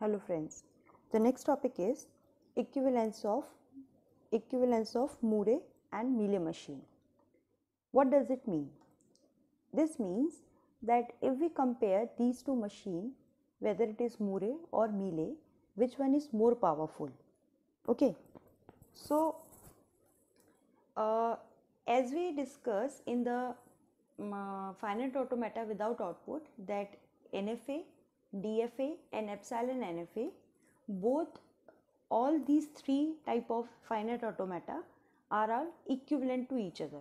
Hello friends, the next topic is equivalence of Moore and Mealy machine. What does it mean? This means that if we compare these two machines, whether it is Moore or Mealy, which one is more powerful? Okay, so as we discussed in the finite automata without output, that NFA, DFA and epsilon NFA, all these three type of finite automata are all equivalent to each other.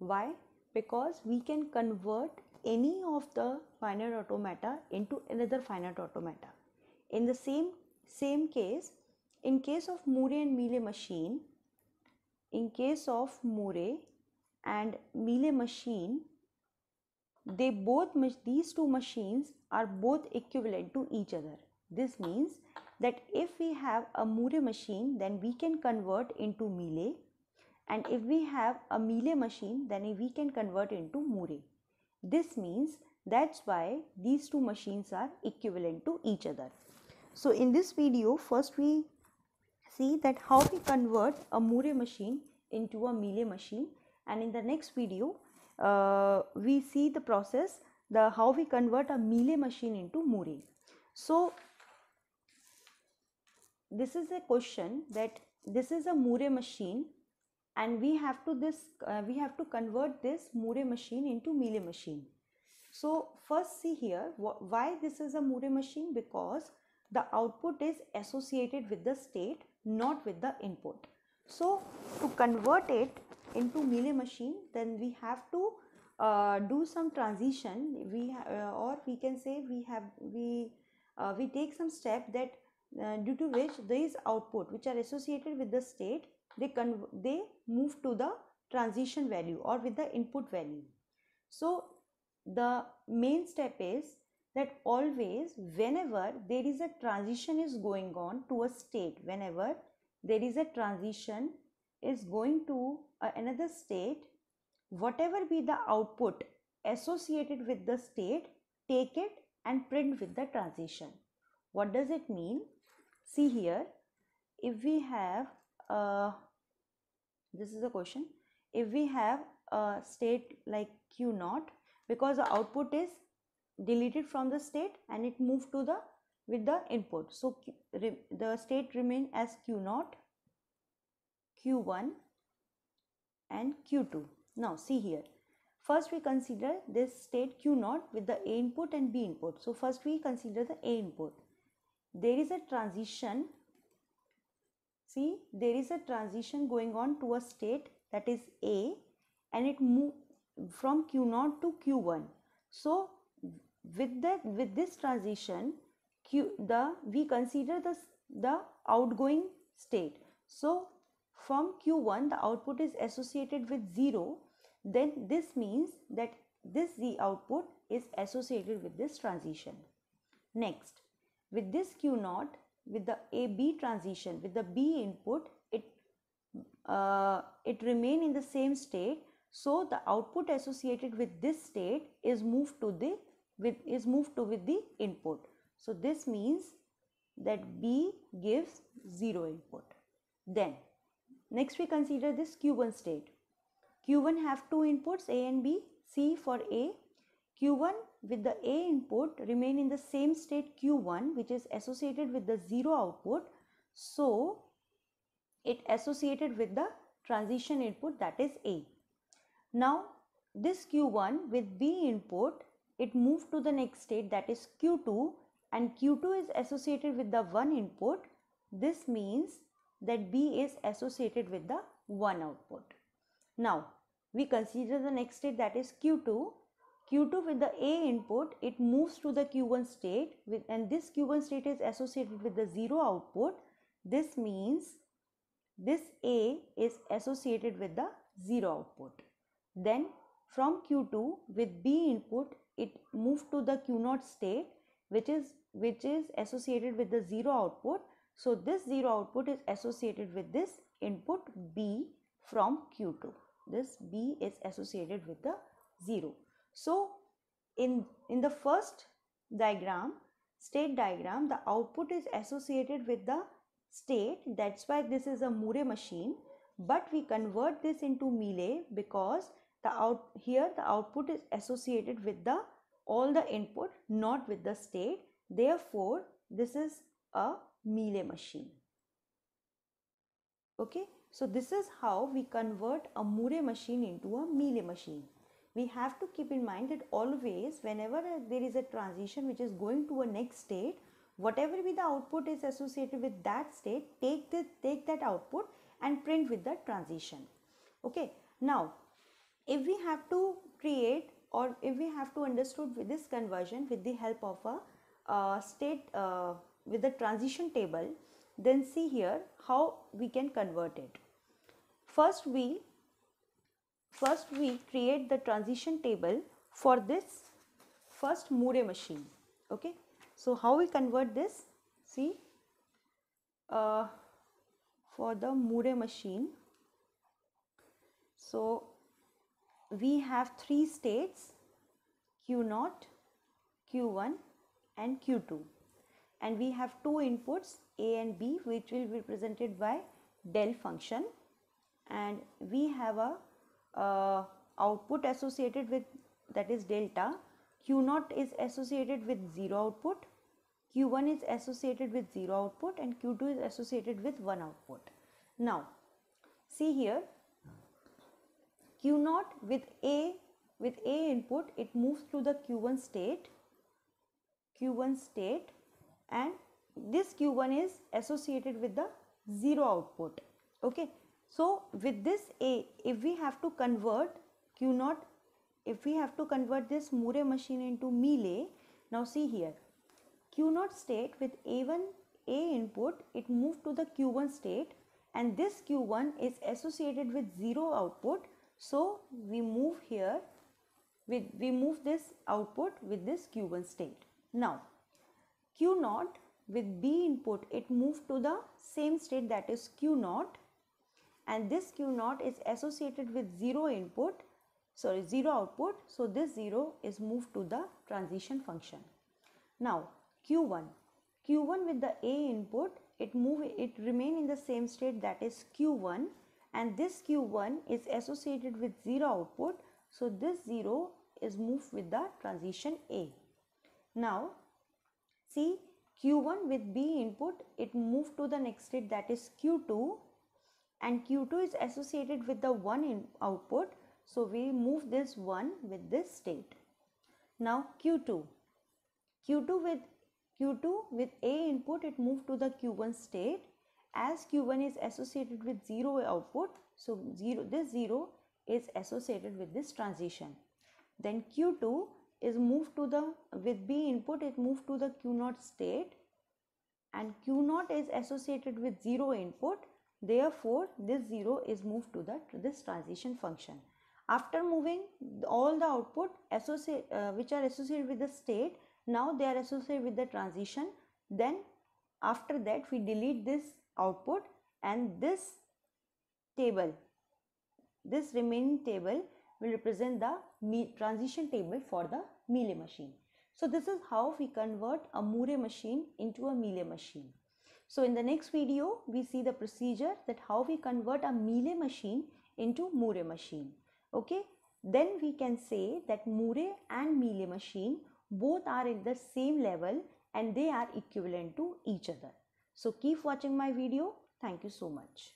Why? Because we can convert any of the finite automata into another finite automata. In the same case, in case of Moore and Mealy machine, they these two machines are both equivalent to each other. This means that if we have a Moore machine, then we can convert into Mealy, and if we have a Mealy machine, then we can convert into Moore. This means that's why these two machines are equivalent to each other. So in this video, first we see that how we convert a Moore machine into a Mealy machine, and in the next video we see the process, how we convert a Mealy machine into Moore. So this is a question, that this is a Moore machine and we have to convert this Moore machine into Mealy machine. So first see here, why this is a Moore machine? Because the output is associated with the state, not with the input. So to convert it into Mealy machine, then we have to do some transition. We take some step that due to which these output which are associated with the state, they move to the transition value or with the input value. So the main step is that always whenever there is a transition is going on to a state, whenever there is a transition is going to another state, whatever be the output associated with the state, take it and print with the transition. What does it mean? See here, if we have this is a question, if we have a state like Q0, because the output is deleted from the state and it moved to the with the input, so the state remain as Q0, Q1 and Q2. Now see here, first we consider this state Q0 with the A input and B input. So first we consider the A input. There is a transition. See, there is a transition going on to a state, that is A, and it moved from Q0 to Q1. So with this transition, we consider the outgoing state. So from Q1 the output is associated with 0, then this means that the output is associated with this transition. Next, with this Q0, with the AB transition, with the B input, it remain in the same state, so the output associated with this state is moved to with the input. So this means that B gives 0 input. Then next we consider this Q1 state. Q1 have two inputs, A and B. C for A. Q1 with the A input remain in the same state Q1, which is associated with the 0 output. So it associated with the transition input, that is A. Now this Q1 with B input, it moved to the next state, that is Q2, and Q2 is associated with the 1 input. This means that B is associated with the 1 output. Now we consider the next state, that is Q2. Q2 with the A input, it moves to the Q1 state, and this Q1 state is associated with the 0 output. This means this A is associated with the 0 output. Then from Q2 with B input, it moved to the Q0 state, which is associated with the 0 output. So this 0 output is associated with this input B from Q2. This B is associated with the 0. So in the first diagram, state diagram, the output is associated with the state. That's why this is a Moore machine, but we convert this into Mealy because the output is associated with the all the input, not with the state. Therefore, this is a Mealy machine. Okay, so this is how we convert a Moore machine into a Mealy machine. We have to keep in mind that always whenever there is a transition which is going to a next state, whatever be the output is associated with that state, take that output and print with the transition. Okay, now if we have to create or if we have to understood with this conversion with the help of a with the transition table, then see here how we can convert it. First we create the transition table for this first Moore machine. Okay, so how we convert this? See, for the Moore machine, so we have three states, Q0, Q1 and Q2, and we have two inputs A and B, which will be represented by del function, and we have a output associated with, that is delta. Q0 is associated with 0 output, Q1 is associated with 0 output, and Q2 is associated with 1 output. Now see here, Q0 with A input, it moves through the Q1 state, and this Q1 is associated with the 0 output. Okay, so with this A, if we have to convert Q0, if we have to convert this Moore machine into Mealy, now see here, Q0 state with A input, it moved to the Q1 state, and this Q1 is associated with 0 output. So we move here, we move this output with this Q1 state. Now Q0 with B input, it moved to the same state, that is Q0, and this Q0 is associated with 0 output. So this 0 is moved to the transition function. Now Q1 with the A input, it remain in the same state, that is Q1, and this Q1 is associated with 0 output. So this 0 is moved with the transition A. Now see, Q1 with B input, it moved to the next state, that is Q2, and Q2 is associated with the 1 output. So we move this 1 with this state. Now Q2 with A input, it moved to the Q1 state, as Q1 is associated with 0 output. So this 0 is associated with this transition. Then Q2 is moved to the, with B input, it moved to the Q0 state, and Q0 is associated with 0 input. Therefore this 0 is moved to this transition function. After moving all the output which are associated with the state, now they are associated with the transition. Then after that we delete this output, and this remaining table will represent the transition table for the Mealy machine. So this is how we convert a Moore machine into a Mealy machine. So in the next video we see the procedure that how we convert a Mealy machine into Moore machine. Okay, then we can say that Moore and Mealy machine both are at the same level and they are equivalent to each other. So keep watching my video. Thank you so much.